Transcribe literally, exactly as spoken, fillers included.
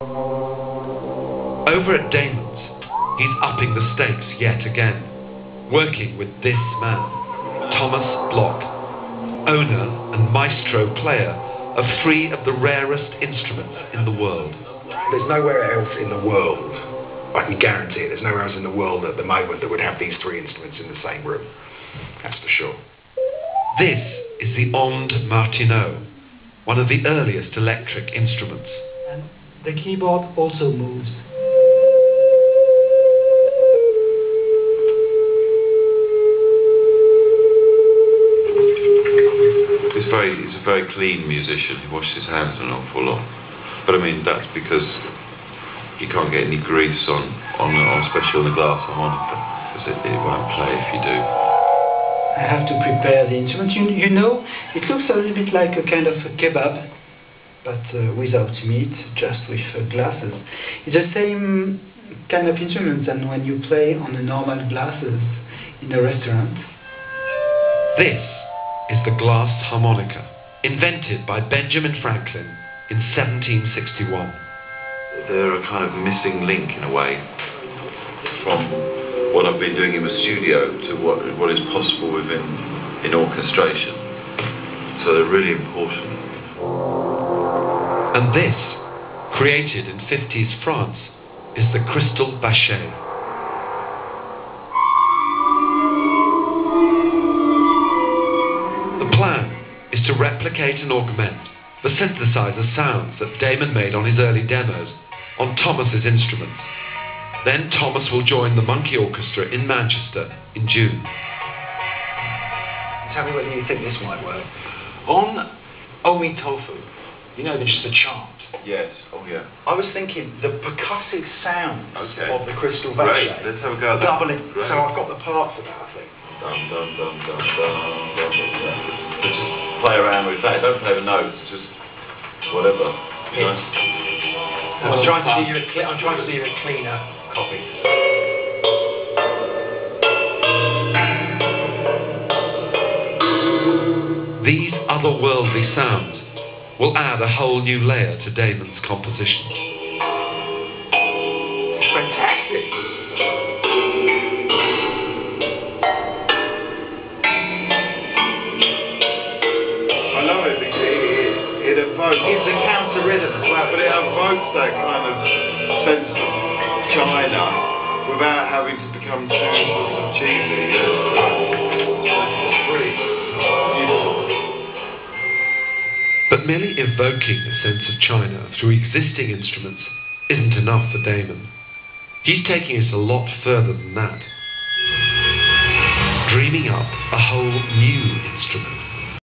Over at Damon's, he's upping the stakes yet again, working with this man, Thomas Bloch, owner and maestro player of three of the rarest instruments in the world. There's nowhere else in the world, I can guarantee it, there's nowhere else in the world at the moment that would have these three instruments in the same room, that's for sure. This is the Ondes Martenot, one of the earliest electric instruments. And the keyboard also moves. He's a very clean musician. He washes his hands an awful lot. But I mean, that's because you can't get any grease on, on, on especially on the glass harmonica, because it, it won't play if you do. I have to prepare the instrument. You, you know, it looks a little bit like a kind of a kebab, but uh, without meat, just with uh, glasses. It's the same kind of instrument than when you play on the normal glasses in a restaurant. This is the glass harmonica, invented by Benjamin Franklin in seventeen sixty-one. They're a kind of missing link, in a way, from what I've been doing in the studio to what, what is possible within in orchestration. So they're really important. And this, created in fifties France, is the Crystal Bachet. To replicate and augment the synthesizer sounds that Damon made on his early demos on Thomas's instruments. Then Thomas will join the Monkey Orchestra in Manchester in June. Tell me whether you think this might work. On Omi Tofu, you know, there's the chant. Yes, oh yeah. I was thinking the percussive sounds okay. of the Crystal Bachet. Let's have a go at that. Doubling. Great. So I've got the parts of that, I think. Dum, dum, dum, dum, dum, dum, dum, dum. Play around with that. Don't play the notes. Just whatever. You know? I'm trying to do you a, I'm trying to do you a cleaner copy. These otherworldly sounds will add a whole new layer to Damon's composition. Fantastic. It's a counter-rhythm as well. But it evokes that kind of sense of China without having to become too sort of cheesy. It's pretty beautiful. But merely evoking a sense of China through existing instruments isn't enough for Damon. He's taking it a lot further than that. Dreaming up a whole new instrument.